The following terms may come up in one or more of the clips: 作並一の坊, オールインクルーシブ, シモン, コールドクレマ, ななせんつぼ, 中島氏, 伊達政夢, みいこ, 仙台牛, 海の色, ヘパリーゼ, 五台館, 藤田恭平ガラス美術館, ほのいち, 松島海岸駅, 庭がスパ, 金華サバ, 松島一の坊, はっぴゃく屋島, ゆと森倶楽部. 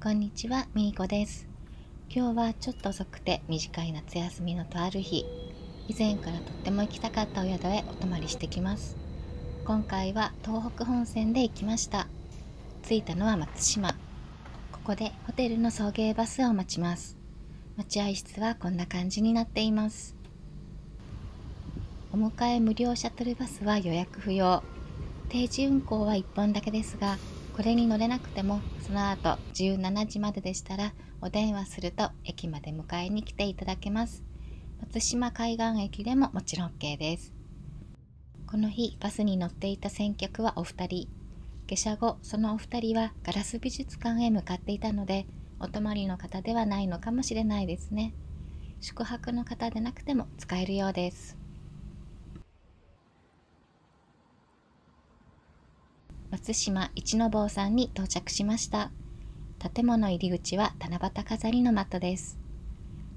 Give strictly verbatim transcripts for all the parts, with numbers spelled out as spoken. こんにちは、みいこです。今日はちょっと遅くて短い夏休みのとある日、以前からとっても行きたかったお宿へお泊まりしてきます。今回は東北本線で行きました。着いたのは松島。ここでホテルの送迎バスを待ちます。待合室はこんな感じになっています。お迎え無料シャトルバスは予約不要。定時運行はいっぽんだけですが、これに乗れなくてもその後じゅうしちじまででしたらお電話すると駅まで迎えに来ていただけます。松島海岸駅でももちろん OK です。この日バスに乗っていた先客はお二人、下車後そのお二人はガラス美術館へ向かっていたのでお泊まりの方ではないのかもしれないですね。宿泊の方でなくても使えるようです。松島一の坊さんに到着しました。建物入り口は七夕飾りのマットです。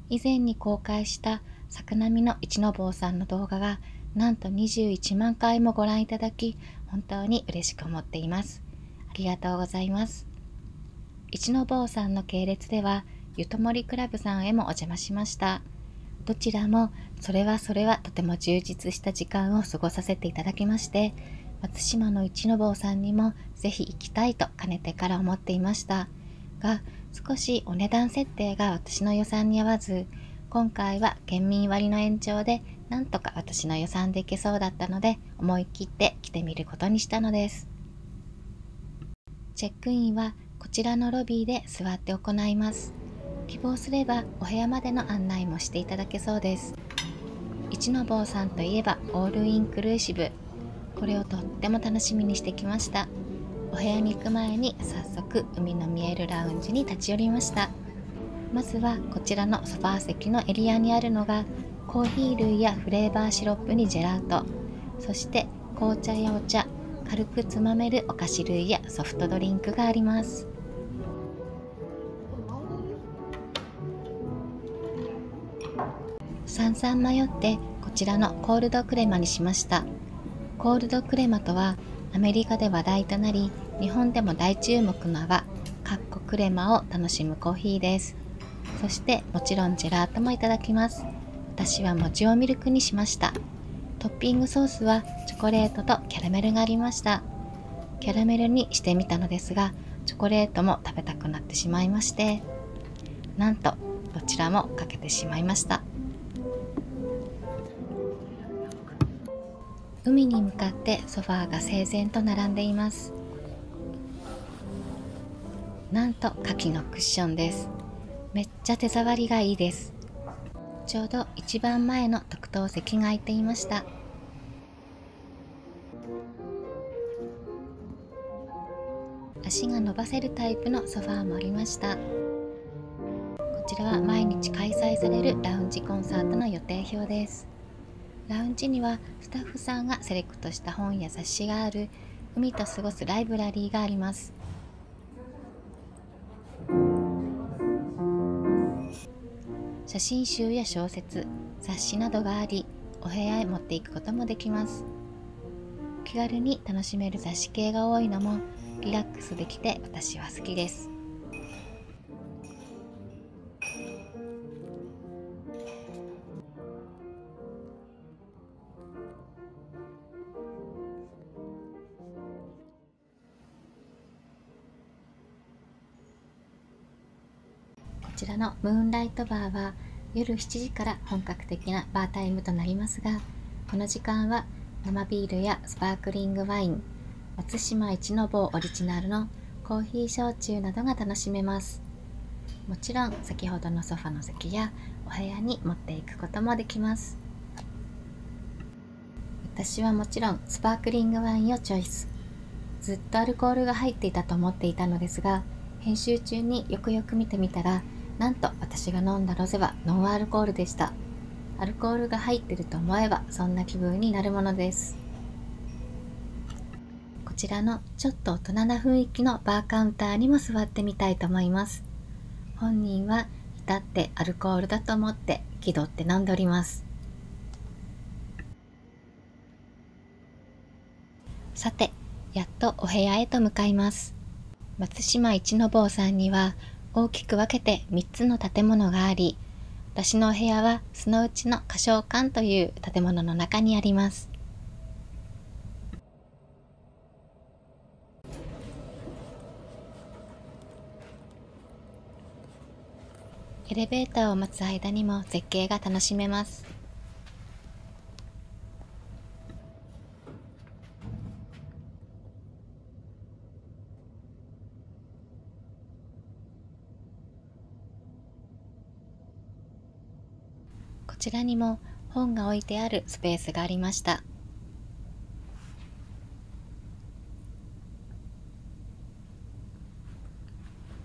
以前に公開した作並の一の坊さんの動画がなんとにじゅういちまんかいもご覧いただき、本当に嬉しく思っています。ありがとうございます。一の坊さんの系列ではゆともりクラブさんへもお邪魔しました。どちらもそれはそれはとても充実した時間を過ごさせていただきまして、松島の一の坊さんにもぜひ行きたいとかねてから思っていましたが、少しお値段設定が私の予算に合わず、今回は県民割の延長でなんとか私の予算で行けそうだったので思い切って来てみることにしたのです。チェックインはこちらのロビーで座って行います。希望すればお部屋までの案内もしていただけそうです。一の坊さんといえばオールインクルーシブ、これをとっても楽しみにしてきました。お部屋に行く前に早速海の見えるラウンジに立ち寄りました。まずはこちらのソファー席のエリアにあるのがコーヒー類やフレーバーシロップにジェラート、そして紅茶やお茶、軽くつまめるお菓子類やソフトドリンクがあります。散々迷ってこちらのコールドクレマにしました。コールドクレマとはアメリカで話題となり日本でも大注目の泡かっこクレマを楽しむコーヒーです。そしてもちろんジェラートもいただきます。私はもちおミルクにしました。トッピングソースはチョコレートとキャラメルがありました。キャラメルにしてみたのですがチョコレートも食べたくなってしまいまして、なんとどちらもかけてしまいました。海に向かってソファーが整然と並んでいます。なんと牡蠣のクッションです。めっちゃ手触りがいいです。ちょうど一番前の特等席が空いていました。足が伸ばせるタイプのソファーもありました。こちらは毎日開催されるラウンジコンサートの予定表です。ラウンジにはスタッフさんがセレクトした本や雑誌がある海と過ごすライブラリーがあります。写真集や小説、雑誌などがありお部屋へ持っていくこともできます。気軽に楽しめる雑誌系が多いのもリラックスできて私は好きです。こちらのムーンライトバーは夜しちじから本格的なバータイムとなりますが、この時間は生ビールやスパークリングワイン、松島一の坊オリジナルのコーヒー焼酎などが楽しめます。もちろん先ほどのソファの席やお部屋に持っていくこともできます。私はもちろんスパークリングワインをチョイス。ずっとアルコールが入っていたと思っていたのですが、編集中によくよく見てみたらなんと私が飲んだロゼはノンアルコールでした。アルコールが入ってると思えばそんな気分になるものです。こちらのちょっと大人な雰囲気のバーカウンターにも座ってみたいと思います。本人は至ってアルコールだと思って気取って飲んでおります。さて、やっとお部屋へと向かいます。松島一の坊さんには大きく分けてみっつの建物があり、私のお部屋はそのうちの花鳥館という建物の中にあります。エレベーターを待つ間にも絶景が楽しめます。こちらにも本が置いてあるスペースがありました。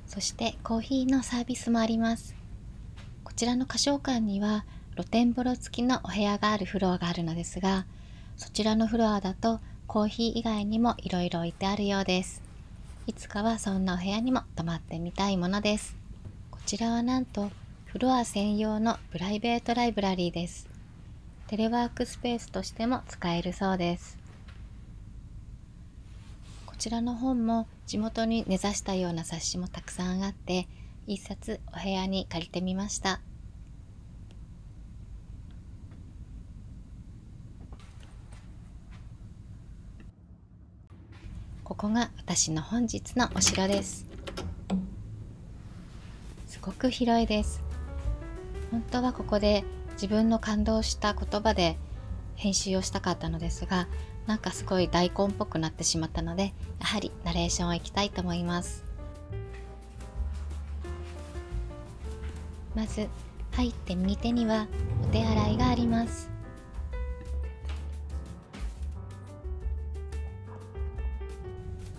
そしてコーヒーのサービスもあります。こちらの花鳥館には露天風呂付きのお部屋があるフロアがあるのですが、そちらのフロアだとコーヒー以外にもいろいろ置いてあるようです。いつかはそんなお部屋にも泊まってみたいものです。こちらはなんとフロア専用のプライベートライブラリーです。テレワークスペースとしても使えるそうです。こちらの本も地元に根ざしたような冊子もたくさんあって、一冊お部屋に借りてみました。ここが私の本日のお城です。すごく広いです。本当はここで自分の感動した言葉で編集をしたかったのですが、なんかすごい大根っぽくなってしまったので、やはりナレーションをいきたいと思います。まず入って右手にはお手洗いがあります。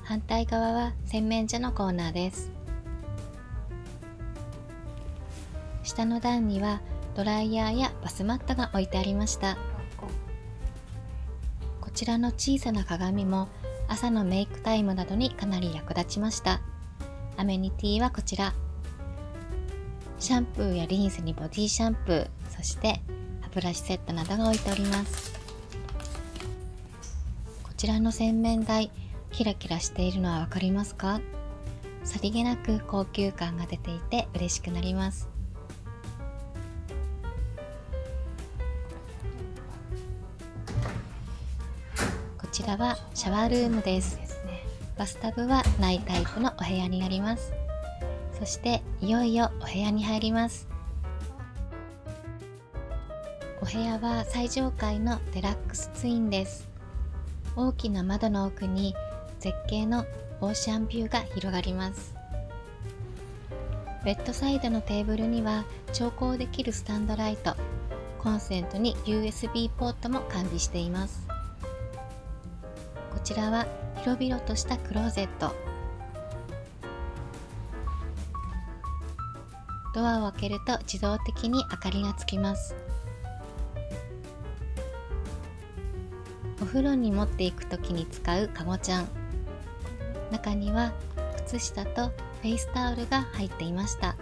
反対側は洗面所のコーナーです。下の段にはドライヤーやバスマットが置いてありました。こちらの小さな鏡も朝のメイクタイムなどにかなり役立ちました。アメニティはこちら。シャンプーやリンスにボディシャンプー、そして歯ブラシセットなどが置いております。こちらの洗面台、キラキラしているのはわかりますか？さりげなく高級感が出ていて嬉しくなります。こちらはシャワールームです。バスタブはないタイプのお部屋になります。そしていよいよお部屋に入ります。お部屋は最上階のデラックスツインです。大きな窓の奥に絶景のオーシャンビューが広がります。ベッドサイドのテーブルには調光できるスタンドライト、コンセントに ユーエスビー ポートも完備しています。こちらは広々としたクローゼット。ドアを開けると自動的に明かりがつきます。お風呂に持っていくときに使うかごちゃん。中には靴下とフェイスタオルが入っていました。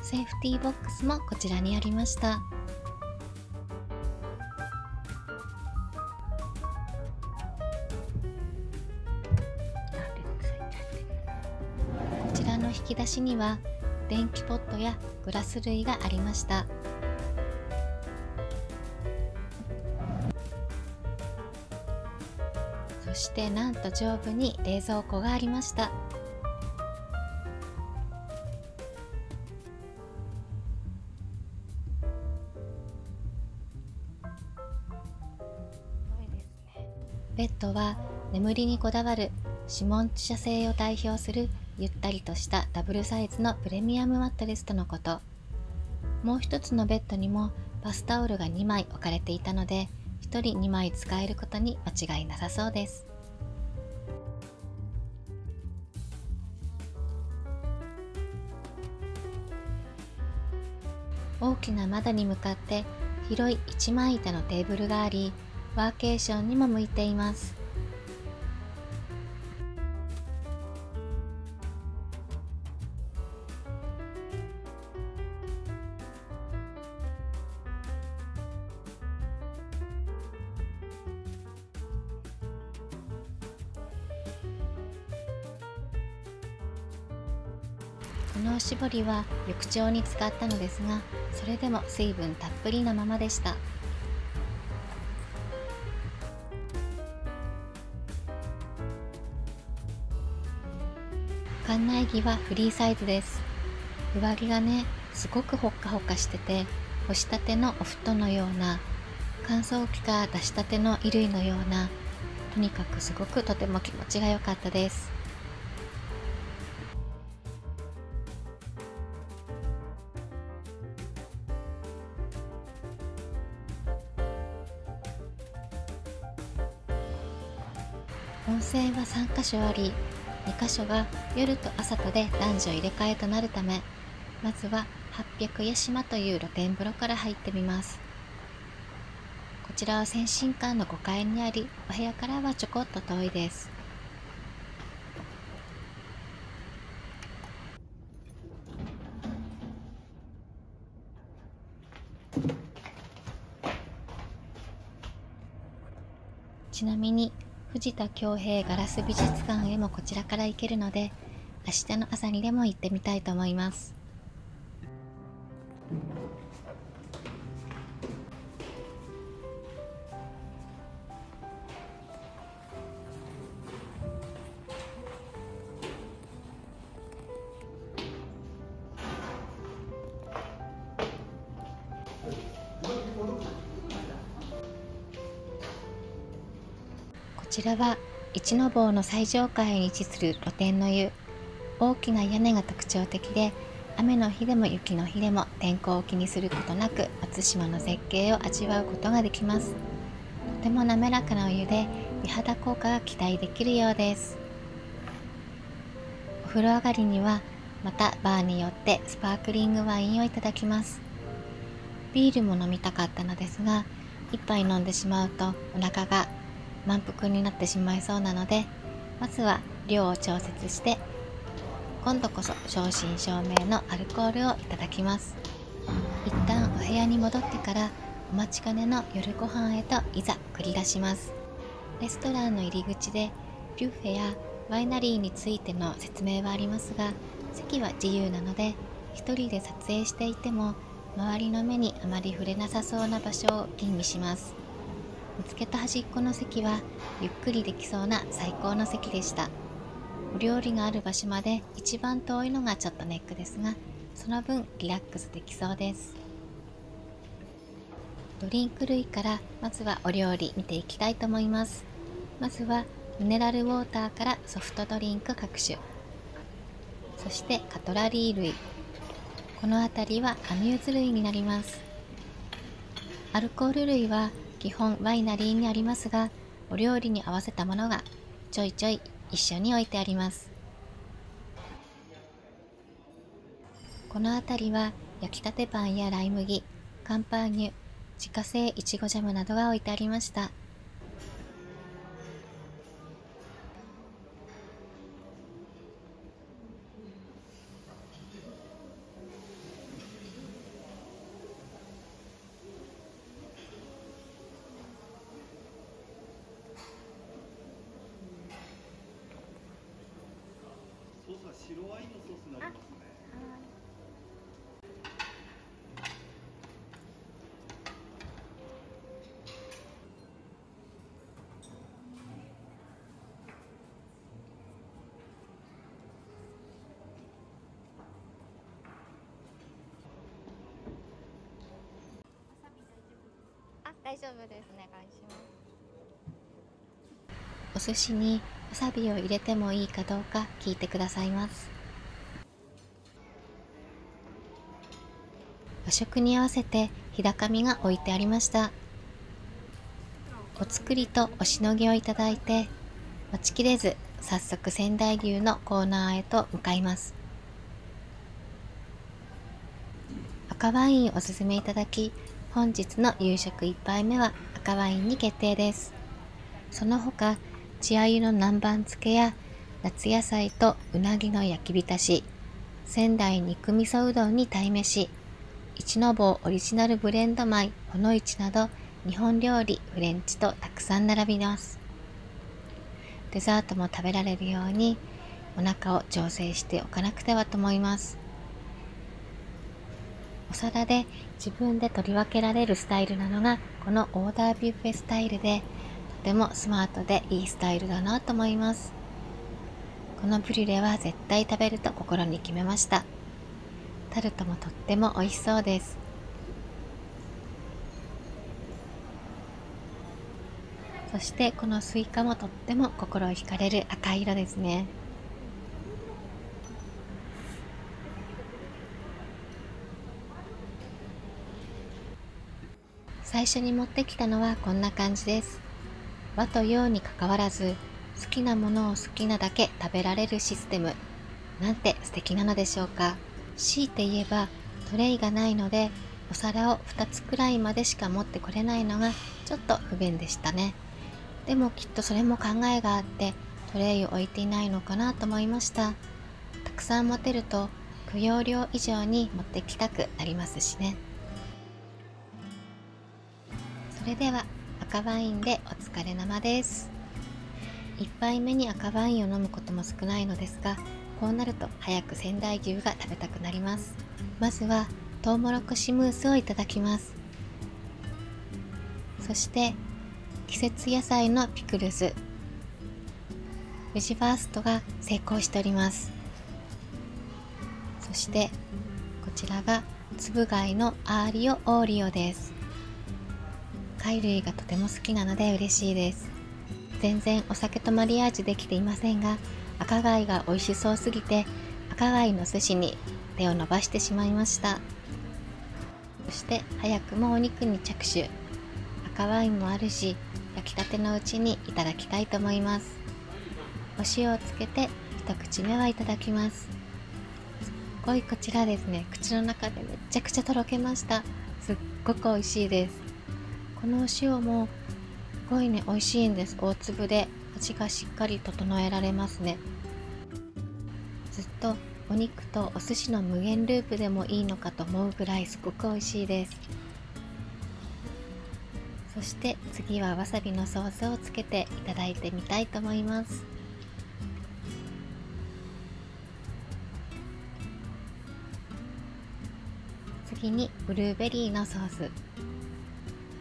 セーフティーボックスもこちらにありました。引き出しには電気ポットやグラス類がありました。そしてなんと上部に冷蔵庫がありました。ベッドは眠りにこだわるシモン社製を代表するゆったりとしたダブルサイズのプレミアムマットレスとのこと。もう一つのベッドにもバスタオルがにまい置かれていたので、ひとりにまい使えることに間違いなさそうです。大きな窓に向かって広いいちまい板のテーブルがあり、ワーケーションにも向いています。このおしぼりは緑調に使ったのですが、それでも水分たっぷりなままでした。館内着はフリーサイズです。上着がね、すごくほっかほかしてて、干したてのお布団のような、乾燥機から出したての衣類のような、とにかくすごくとても気持ちが良かったです。温泉はさんか所あり、にか所が夜と朝とで男女入れ替えとなるため、まずははっぴゃく屋島という露天風呂から入ってみます。こちらは先進館のごかいにあり、お部屋からはちょこっと遠いです。ちなみに藤田恭平ガラス美術館へもこちらから行けるので、明日の朝にでも行ってみたいと思います。こちらは一の坊の最上階に位置する露天の湯。大きな屋根が特徴的で、雨の日でも雪の日でも天候を気にすることなく松島の絶景を味わうことができます。とても滑らかなお湯で美肌効果が期待できるようです。お風呂上がりにはまたバーに寄ってスパークリングワインをいただきます。ビールも飲みたかったのですが、いっぱい飲んでしまうとお腹が満腹になってしまいそうなので、まずは量を調節して、今度こそ正真正銘のアルコールをいただきます。一旦お部屋に戻ってから、お待ちかねの夜ご飯へといざ繰り出します。レストランの入り口でビュッフェやワイナリーについての説明はありますが、席は自由なので、一人で撮影していても周りの目にあまり触れなさそうな場所を吟味します。見つけた端っこの席はゆっくりできそうな最高の席でした。お料理がある場所まで一番遠いのがちょっとネックですが、その分リラックスできそうです。ドリンク類から、まずはお料理見ていきたいと思います。まずはミネラルウォーターからソフトドリンク各種、そしてカトラリー類、この辺りはアミューズ類になります。アルコール類は基本ワイナリーにありますが、お料理に合わせたものがちょいちょい一緒に置いてあります。この辺りは焼きたてパンやライ麦、カンパーニュ、自家製いちごジャムなどが置いてありました。白ワインのソースになりますね。あ、大丈夫ですね。お願いします。お寿司にわさびを入れてもいいかどうか聞いてくださいます。和食に合わせて日高みが置いてありました。お造りとおしのぎをいただいて、待ちきれず早速仙台牛のコーナーへと向かいます。赤ワインをおすすめいただき、本日の夕食いっぱいめは赤ワインに決定です。その他、稚鮎の南蛮漬けや夏野菜とうなぎの焼き浸し、仙台肉味噌うどんに鯛めし、一の坊オリジナルブレンド米ほのいちなど、日本料理、フレンチとたくさん並びます。デザートも食べられるようにお腹を調整しておかなくてはと思います。お皿で自分で取り分けられるスタイルなのがこのオーダービュッフェスタイルで、とてもスマートでいいスタイルだなと思います。このブリュレは絶対食べると心に決めました。タルトもとっても美味しそうです。そしてこのスイカもとっても心を惹かれる赤色ですね。最初に持ってきたのはこんな感じです。和と洋にかかわらず好きなものを好きなだけ食べられるシステム、なんて素敵なのでしょうか。強いて言えばトレイがないのでお皿をふたつくらいまでしか持ってこれないのがちょっと不便でしたね。でもきっとそれも考えがあってトレイを置いていないのかなと思いました。たくさん持てると供養量以上に持ってきたくなりますしね。それでは赤ワインでお疲れ生です。いっぱいめに赤ワインを飲むことも少ないのですが、こうなると早く仙台牛が食べたくなります。まずはトウモロコシムースをいただきます。そして季節野菜のピクルス、富士ファーストが成功しております。そしてこちらが粒貝のアーリオオーリオです。貝類がとても好きなので嬉しいです。全然お酒とマリアージュできていませんが、赤貝が美味しそうすぎて赤貝の寿司に手を伸ばしてしまいました。そして早くもお肉に着手。赤ワインもあるし焼きたてのうちにいただきたいと思います。お塩をつけて一口目はいただきます。すっごいこちらですね、口の中でめちゃくちゃとろけました。すっごく美味しいです。このお塩もすごいね美味しいんです。大粒で味がしっかり整えられますね。ずっとお肉とお寿司の無限ループでもいいのかと思うぐらいすごく美味しいです。そして次はわさびのソースをつけていただいてみたいと思います。次にブルーベリーのソース、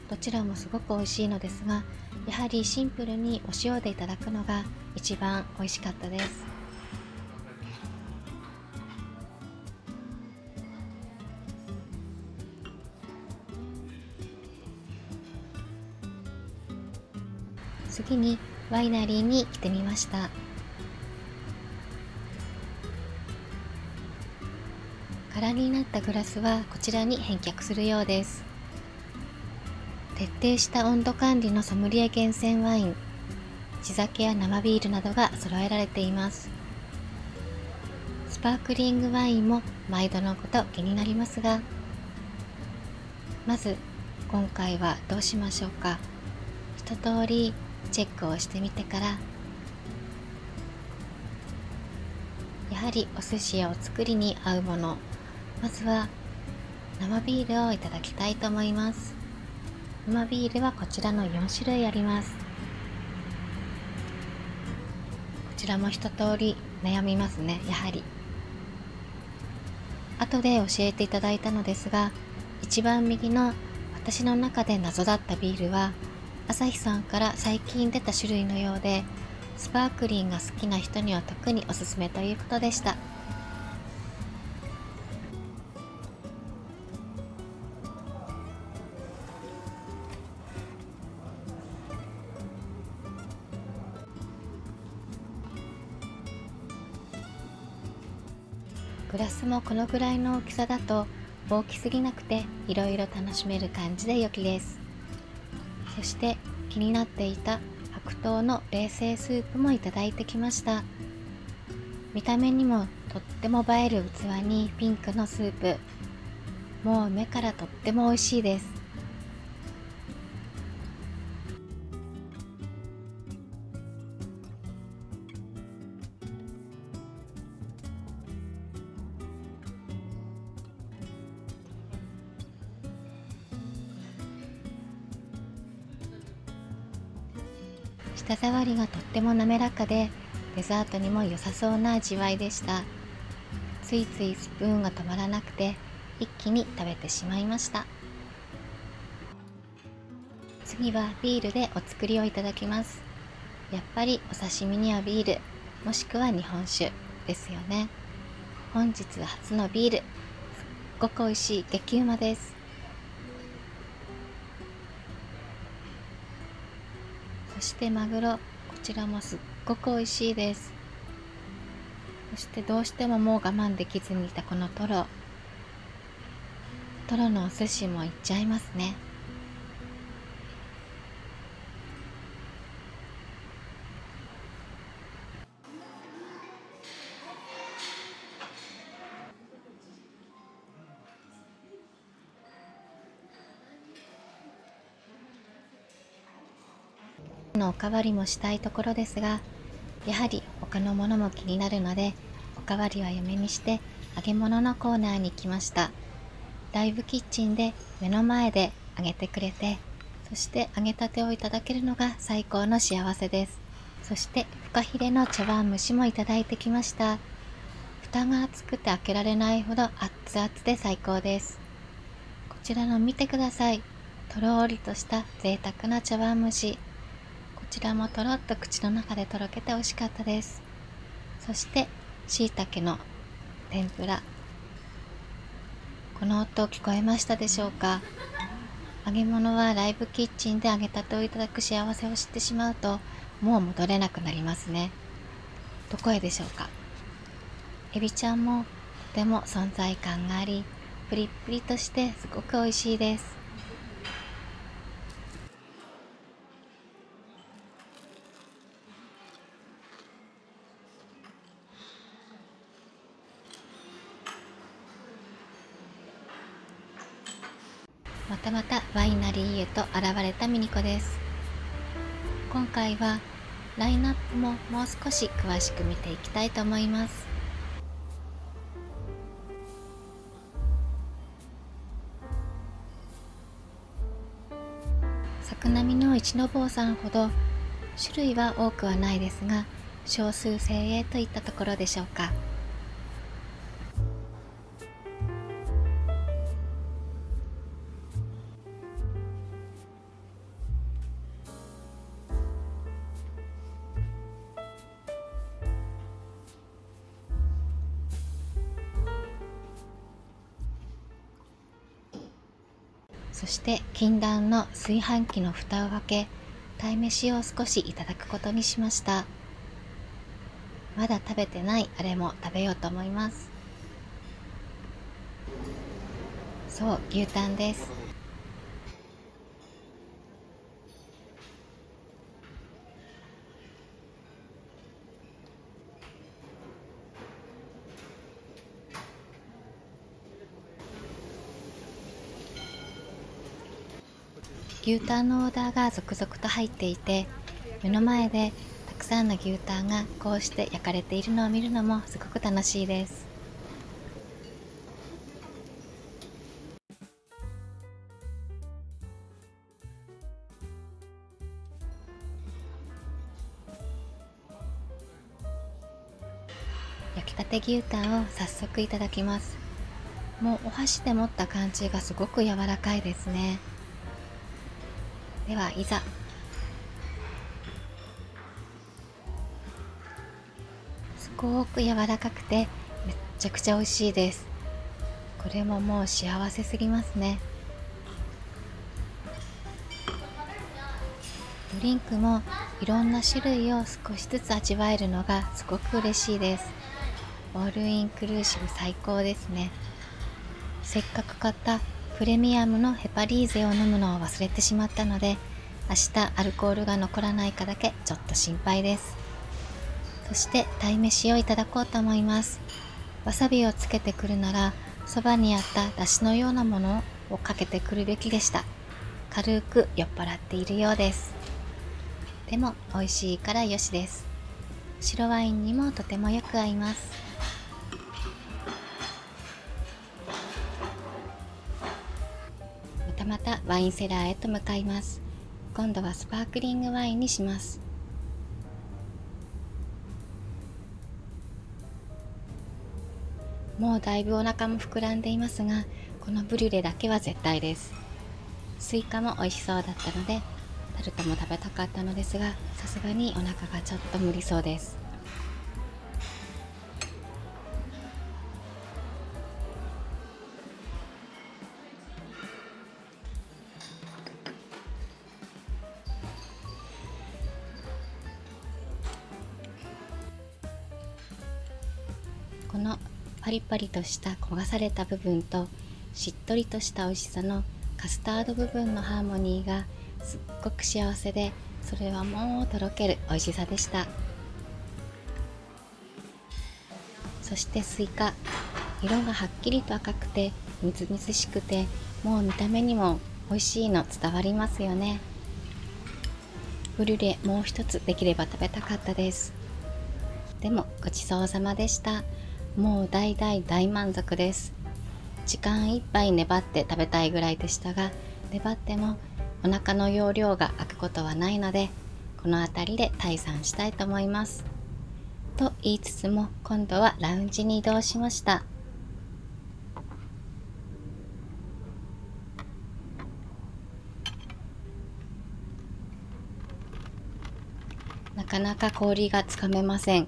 どちらもすごく美味しいのですが、やはりシンプルにお塩でいただくのが一番美味しかったです。次にワイナリーに来てみました。空になったグラスはこちらに返却するようです。徹底した温度管理のソムリエ厳選ワイン、地酒や生ビールなどが揃えられています。スパークリングワインも毎度のこと気になりますが、まず今回はどうしましょうか。一通りチェックをしてみてから、やはりお寿司やお作りに合うもの、まずは生ビールをいただきたいと思います。生ビールはこちらのよんしゅるいあります。こちらも一通り悩みますね。やはり後で教えていただいたのですが、一番右の私の中で謎だったビールは朝日さんから最近出た種類のようで、スパークリンが好きな人には特におすすめということでした。グラスもこのぐらいの大きさだと大きすぎなくていろいろ楽しめる感じで良きです。そして気になっていた白桃の冷製スープもいただいてきました。見た目にもとっても映える器にピンクのスープ、もう目からとっても美味しいです。舌触りがとっても滑らかで、デザートにも良さそうな味わいでした。ついついスプーンが止まらなくて一気に食べてしまいました。次はビールでお作りをいただきます。やっぱりお刺身にはビール、もしくは日本酒ですよね。本日初のビール、すっごく美味しい激うまです。そしてマグロ、こちらもすっごく美味しいです。そしてどうしてももう我慢できずにいたこのトロトロのお寿司もいっちゃいますね。のおかわりもしたいところですが、やはり他のものも気になるのでおかわりはやめにして揚げ物のコーナーに来ました。ライブキッチンで目の前で揚げてくれて、そして揚げたてをいただけるのが最高の幸せです。そしてフカヒレの茶碗蒸しもいただいてきました。蓋が厚くて開けられないほど熱々で最高です。こちらの見てください、とろーりとした贅沢な茶碗蒸し。こちらもとろっと口の中でとろけて美味しかったです。そして椎茸の天ぷら、この音聞こえましたでしょうか。揚げ物はライブキッチンで揚げたてをいただく幸せを知ってしまうともう戻れなくなりますね。どこへでしょうか。エビちゃんもとても存在感があり、プリップリとしてすごく美味しいです。またまたワイナリーへと現れたミニコです。今回はラインナップももう少し詳しく見ていきたいと思います。作並みの一の坊さんほど種類は多くはないですが、少数精鋭といったところでしょうか。そして禁断の炊飯器の蓋を開け、鯛めしを少しいただくことにしました。まだ食べてないあれも食べようと思います。そう、牛タンです。牛タンのオーダーが続々と入っていて、目の前でたくさんの牛タンがこうして焼かれているのを見るのもすごく楽しいです。焼きたて牛タンを早速いただきます。もうお箸で持った感じがすごく柔らかいですね。では、いざ。すごく柔らかくてめっちゃくちゃ美味しいです。これももう幸せすぎますね。ドリンクもいろんな種類を少しずつ味わえるのがすごく嬉しいです。オールインクルーシブ最高ですね。せっかく買ったプレミアムのヘパリーゼを飲むのを忘れてしまったので、明日アルコールが残らないかだけちょっと心配です。そして鯛めしをいただこうと思います。わさびをつけてくるならそばにあっただしのようなものをかけてくるべきでした。軽く酔っ払っているようです。でも美味しいからよしです。白ワインにもとてもよく合います。またワインセラーへと向かいます。今度はスパークリングワインにします。もうだいぶお腹も膨らんでいますが、このブリュレだけは絶対です。スイカも美味しそうだったのでタルトも食べたかったのですが、さすがにお腹がちょっと無理そうです。このパリパリとした焦がされた部分としっとりとした美味しさのカスタード部分のハーモニーがすっごく幸せで、それはもうとろける美味しさでした。そしてスイカ、色がはっきりと赤くてみずみずしくて、もう見た目にも美味しいの伝わりますよね。ブリュレもう一つできれば食べたかったです。でもごちそうさまでした。もう大大大満足です。時間いっぱい粘って食べたいぐらいでしたが、粘ってもお腹の容量が空くことはないので、この辺りで退散したいと思いますと言いつつも、今度はラウンジに移動しました。なかなか氷がつかめません。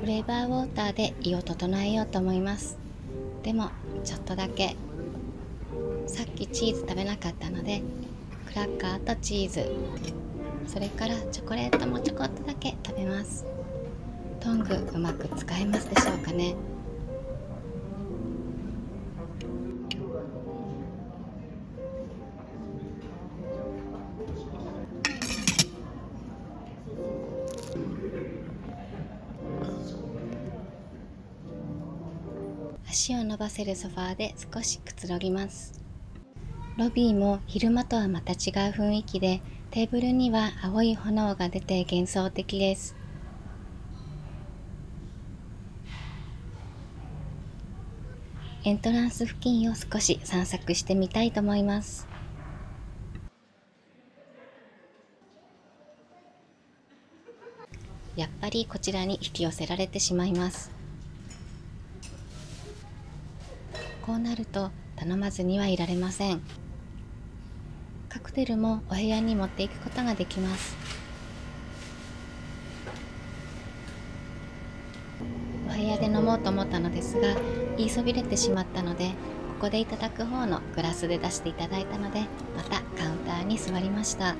フレーバーウォーターで胃を整えようと思います。でもちょっとだけ、さっきチーズ食べなかったのでクラッカーとチーズ、それからチョコレートもちょこっとだけ食べます。トングうまく使えますでしょうかね。足を伸ばせるソファーで少しくつろぎます。ロビーも昼間とはまた違う雰囲気で、テーブルには青い炎が出て幻想的です。エントランス付近を少し散策してみたいと思います。やっぱりこちらに引き寄せられてしまいます。こうなると頼まずにはいられません。カクテルもお部屋に持っていくことができます。お部屋で飲もうと思ったのですが、言いそびれてしまったので、ここでいただく方のグラスで出していただいたので、またカウンターに座りました。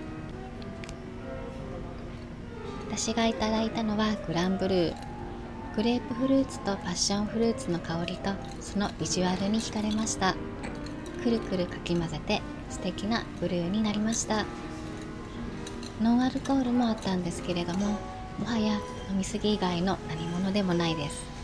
私がいただいたのはグランブルー。グレープフルーツとパッションフルーツの香りとそのビジュアルに惹かれました。くるくるかき混ぜて素敵なブルーになりました。ノンアルコールもあったんですけれども、もはや飲みすぎ以外の何物でもないです。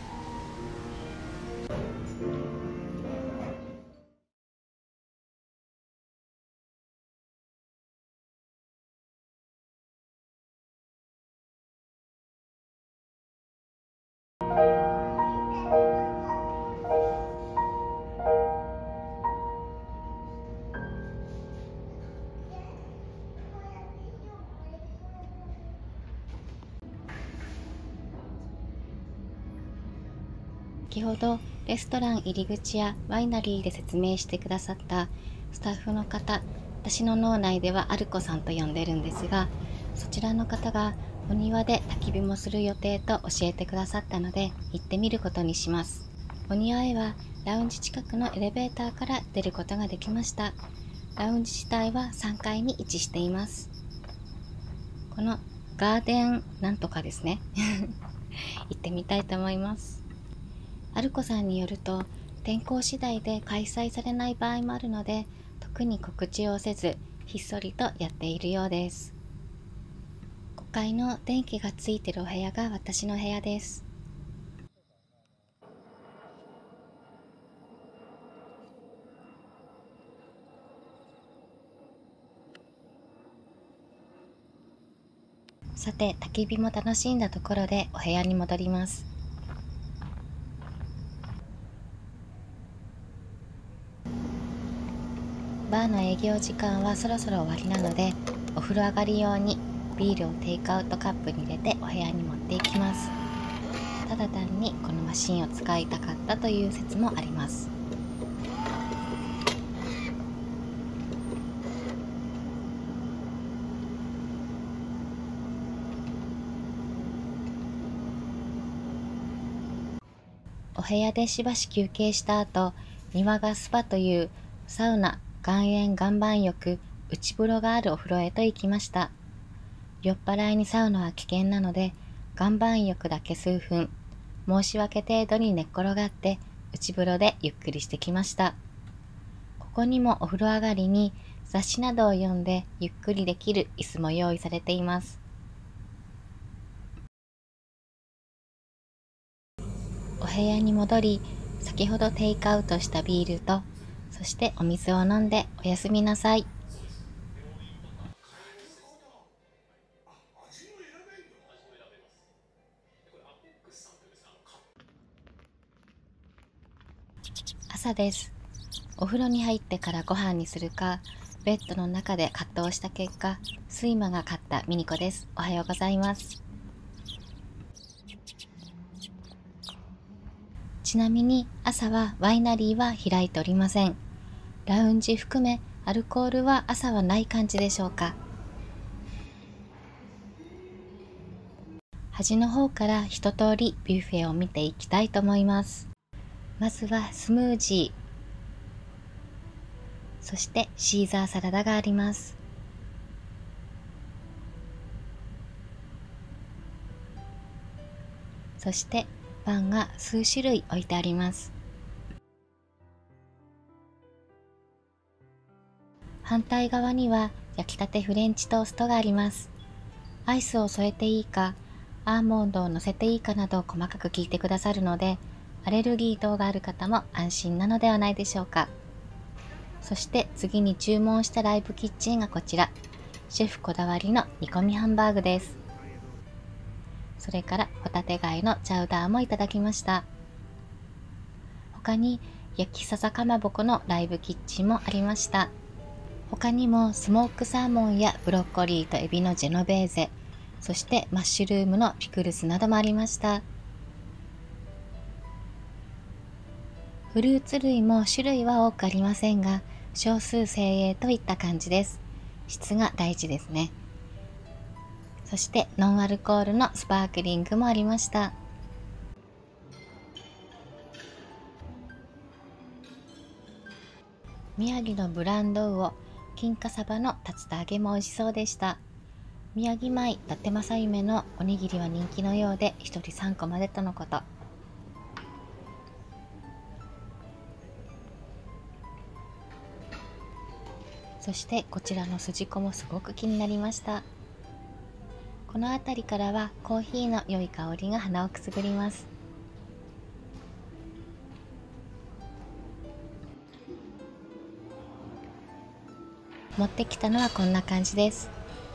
先ほどレストラン入り口やワイナリーで説明してくださったスタッフの方、私の脳内ではアルコさんと呼んでるんですが、そちらの方がお庭で焚き火もする予定と教えてくださったので、行ってみることにします。お庭へはラウンジ近くのエレベーターから出ることができました。ラウンジ自体はさんがいに位置しています。このガーデンなんとかですね行ってみたいと思います。アルコさんによると、天候次第で開催されない場合もあるので、特に告知をせずひっそりとやっているようです。ごかいの電気がついているお部屋が私の部屋です。さて、焚き火も楽しんだところでお部屋に戻ります。バーの営業時間はそろそろ終わりなので、お風呂上がり用にビールをテイクアウトカップに入れてお部屋に持っていきます。ただ単にこのマシンを使いたかったという説もあります。お部屋でしばし休憩した後、庭がスパというサウナ、岩塩岩盤浴、内風呂があるお風呂へと行きました。酔っ払いにサウナは危険なので、岩盤浴だけ数分、申し訳程度に寝っ転がって、内風呂でゆっくりしてきました。ここにもお風呂上がりに雑誌などを読んでゆっくりできる椅子も用意されています。お部屋に戻り、先ほどテイクアウトしたビールと、そしてお水を飲んでおやすみなさい。朝です。お風呂に入ってからご飯にするか、ベッドの中で葛藤した結果、睡魔が勝ったミニコです。おはようございます。ちなみに朝はワイナリーは開いておりません。ラウンジ含めアルコールは朝はない感じでしょうか。端の方から一通りビュッフェを見ていきたいと思います。まずはスムージー、そしてシーザーサラダがあります。そしてパンが数種類置いてあります。反対側には焼きたてフレンチトーストがあります。アイスを添えていいか、アーモンドを乗せていいかなど細かく聞いてくださるので、アレルギー等がある方も安心なのではないでしょうか。そして次に注文したライブキッチンがこちら。シェフこだわりの煮込みハンバーグです。それからホタテ貝のチャウダーもいただきました。他に焼き笹かまぼこのライブキッチンもありました。他にもスモークサーモンやブロッコリーとエビのジェノベーゼ、そしてマッシュルームのピクルスなどもありました。フルーツ類も種類は多くありませんが、少数精鋭といった感じです。質が大事ですね。そしてノンアルコールのスパークリングもありました。宮城のブランド魚、金華サバの竜田揚げも美味しそうでした。宮城米、伊達政夢のおにぎりは人気のようで、ひとりさんこまでとのこと。そしてこちらの筋子もすごく気になりました。この辺りからはコーヒーの良い香りが鼻をくすぐります。持ってきたのはこんな感じです。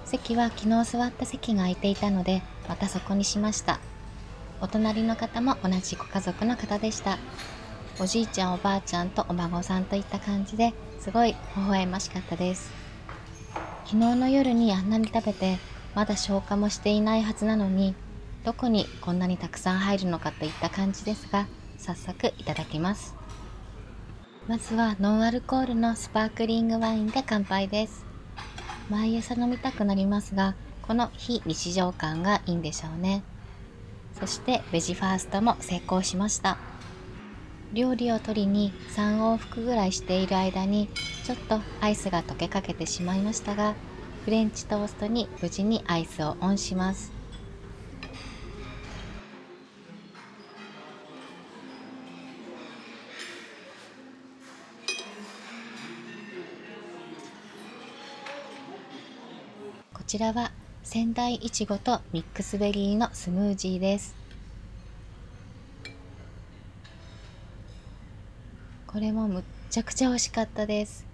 席は昨日座った席が空いていたので、またそこにしました。お隣の方も同じご家族の方でした。おじいちゃんおばあちゃんとお孫さんといった感じで、すごい微笑ましかったです。昨日の夜にあんなに食べて、まだ消化もしていないはずなのに、どこにこんなにたくさん入るのかといった感じですが、早速いただきます。まずはノンアルコールのスパークリングワインで乾杯です。毎朝飲みたくなりますが、この非日常感がいいんでしょうね。そしてベジファーストも成功しました。料理を取りにさん往復ぐらいしている間に、ちょっとアイスが溶けかけてしまいましたが、フレンチトーストに無事にアイスをオンします。こちらは仙台いちごとミックスベリーのスムージーです。これもむっちゃくちゃ美味しかったです。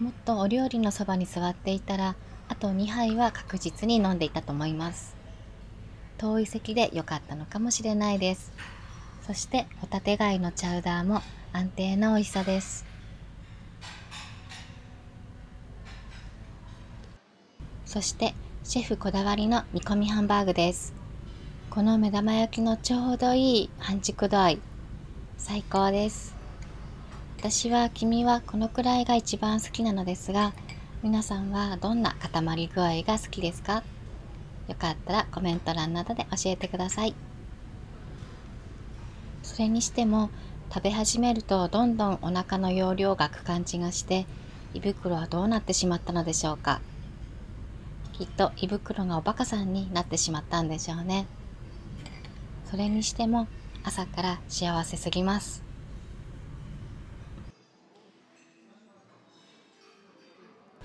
もっとお料理のそばに座っていたら、あとにはいは確実に飲んでいたと思います。遠い席で良かったのかもしれないです。そしてホタテ貝のチャウダーも安定の美味しさです。そしてシェフこだわりの煮込みハンバーグです。この目玉焼きのちょうどいい半熟度合い、最高です。私は黄身はこのくらいが一番好きなのですが、皆さんはどんな固まり具合が好きですか？よかったらコメント欄などで教えてください。それにしても食べ始めるとどんどんお腹の容量がく感じがして、胃袋はどうなってしまったのでしょうか。きっと胃袋がおバカさんになってしまったんでしょうね。それにしても朝から幸せすぎます。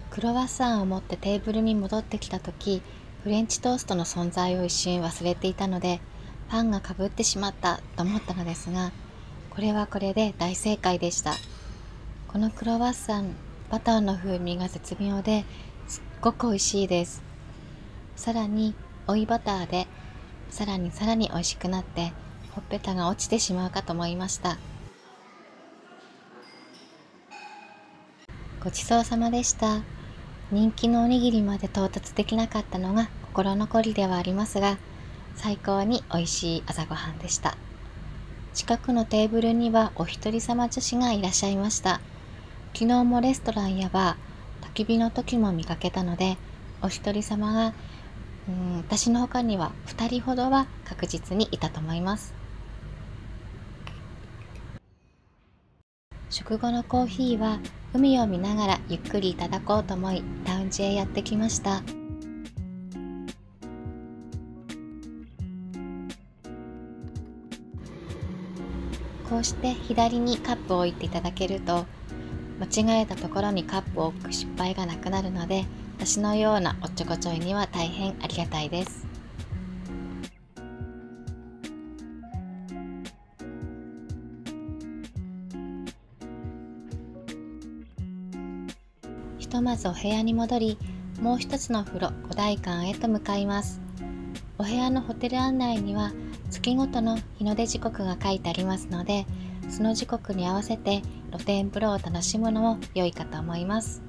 クロワッサンを持ってテーブルに戻ってきた時、フレンチトーストの存在を一瞬忘れていたので、パンがかぶってしまったと思ったのですが、これはこれで大正解でした。このクロワッサン、バターの風味が絶妙ですっごく美味しいです。さらに追いバターでさらにさらに美味しくなって、ほっぺたが落ちてしまうかと思いました。ごちそうさまでした。人気のおにぎりまで到達できなかったのが心残りではありますが、最高に美味しい朝ごはんでした。近くのテーブルにはお一人様女子がいらっしゃいました。昨日もレストランやバー、焚き火の時も見かけたので、お一人様が、うーん、私の他にはふたりほどは確実にいたと思います。食後のコーヒーは海を見ながらゆっくりいただこうと思い、ラウンジへやってきました。こうして左にカップを置いていただけると、間違えたところにカップを置く失敗がなくなるので、私のようなおっちょこちょいには大変ありがたいです。ひとまずお部屋に戻り、もう一つの風呂、五台館へと向かいます。お部屋のホテル案内には月ごとの日の出時刻が書いてありますので、その時刻に合わせて露天風呂を楽しむのも良いかと思います。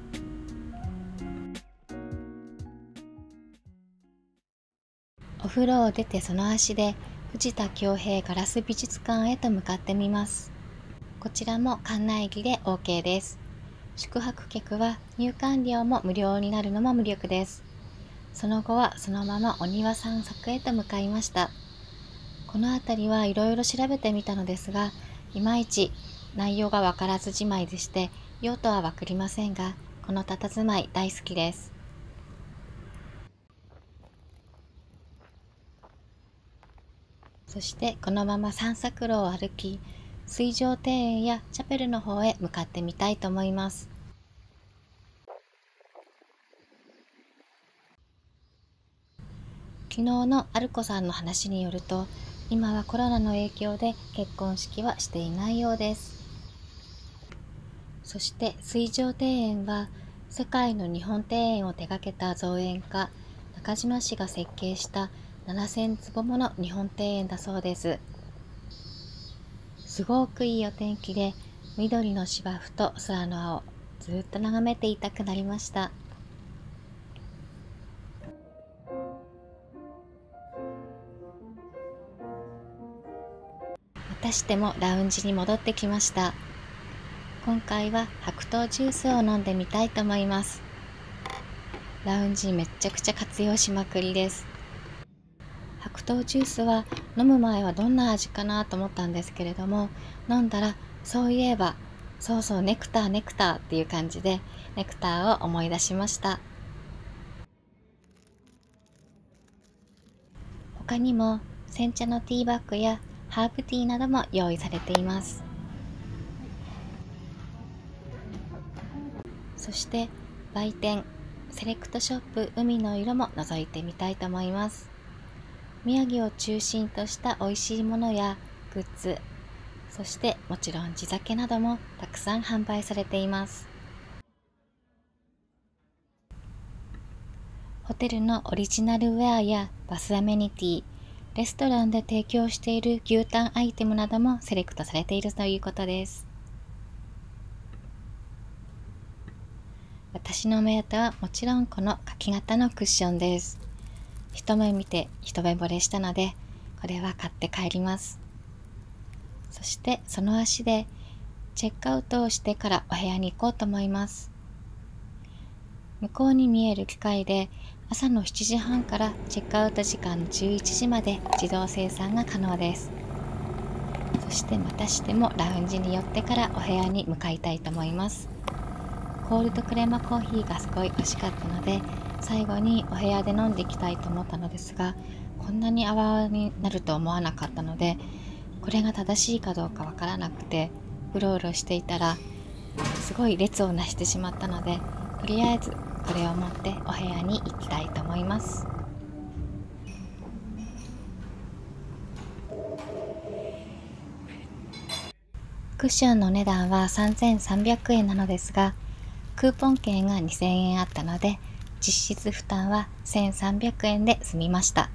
お風呂を出てその足で藤田恭平ガラス美術館へと向かってみます。こちらも館内着で オーケー です。宿泊客は入館料も無料になるのも魅力です。その後はそのままお庭散策へと向かいました。この辺りはいろいろ調べてみたのですが、いまいち内容が分からずじまいでして、用途は分かりませんが、この佇まい大好きです。そしてこのまま散策路を歩き、水上庭園やチャペルの方へ向かってみたいと思います。昨日のアルコさんの話によると、今はコロナの影響で結婚式はしていないようです。そして水上庭園は世界の日本庭園を手掛けた造園家中島氏が設計したななせんつぼもの日本庭園だそうです。すごくいいお天気で、緑の芝生と空の青、ずっと眺めていたくなりました。またしてもラウンジに戻ってきました。今回は白桃ジュースを飲んでみたいと思います。ラウンジめちゃくちゃ活用しまくりです。白桃ジュースは飲む前はどんな味かなと思ったんですけれども、飲んだらそういえばそうそうネクターネクターっていう感じで、ネクターを思い出しました。他にも煎茶のティーバッグやハーブティーなども用意されています。そして売店、セレクトショップ海の色も覗いてみたいと思います。宮城を中心とした美味しいものやグッズ、そしてもちろん地酒などもたくさん販売されています。ホテルのオリジナルウェアやバスアメニティ、レストランで提供している牛タンアイテムなどもセレクトされているということです。私の目当てはもちろんこのかき型のクッションです。一目見て一目惚れしたので、これは買って帰ります。そしてその足でチェックアウトをしてからお部屋に行こうと思います。向こうに見える機械で朝のしちじはんからチェックアウト時間のじゅういちじまで自動生産が可能です。そしてまたしてもラウンジに寄ってからお部屋に向かいたいと思います。コールドクレマコーヒーがすごい美味しかったので、最後にお部屋で飲んでいきたいと思ったのですが、こんなに泡になると思わなかったので、これが正しいかどうかわからなくてうろうろしていたらすごい列をなしてしまったので、とりあえずこれを持ってお部屋に行きたいと思います。クッションのお値段はさんぜんさんびゃくえんなのですが、クーポン券がにせんえんあったので実質負担はせんさんびゃくえんで済みました。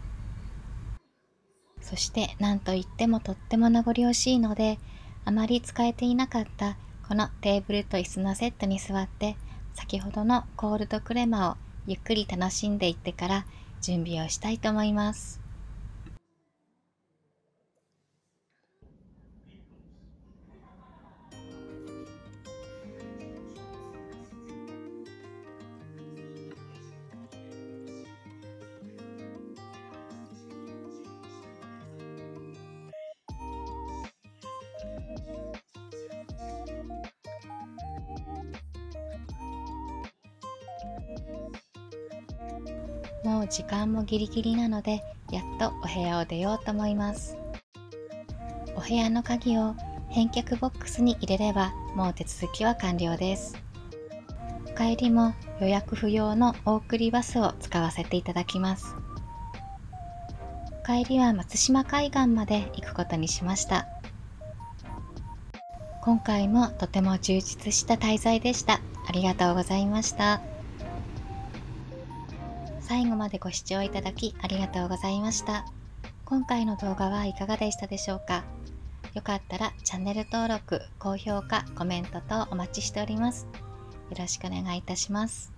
そして何といってもとっても名残惜しいので、あまり使えていなかったこのテーブルと椅子のセットに座って先ほどのコールドクレマをゆっくり楽しんでいってから準備をしたいと思います。もう時間もギリギリなので、やっとお部屋を出ようと思います。お部屋の鍵を返却ボックスに入れれば、もう手続きは完了です。お帰りも予約不要のお送りバスを使わせていただきます。お帰りは松島海岸まで行くことにしました。今回もとても充実した滞在でした。ありがとうございました。最後までご視聴いただきありがとうございました。今回の動画はいかがでしたでしょうか？よかったらチャンネル登録、高評価、コメント等お待ちしております。よろしくお願いいたします。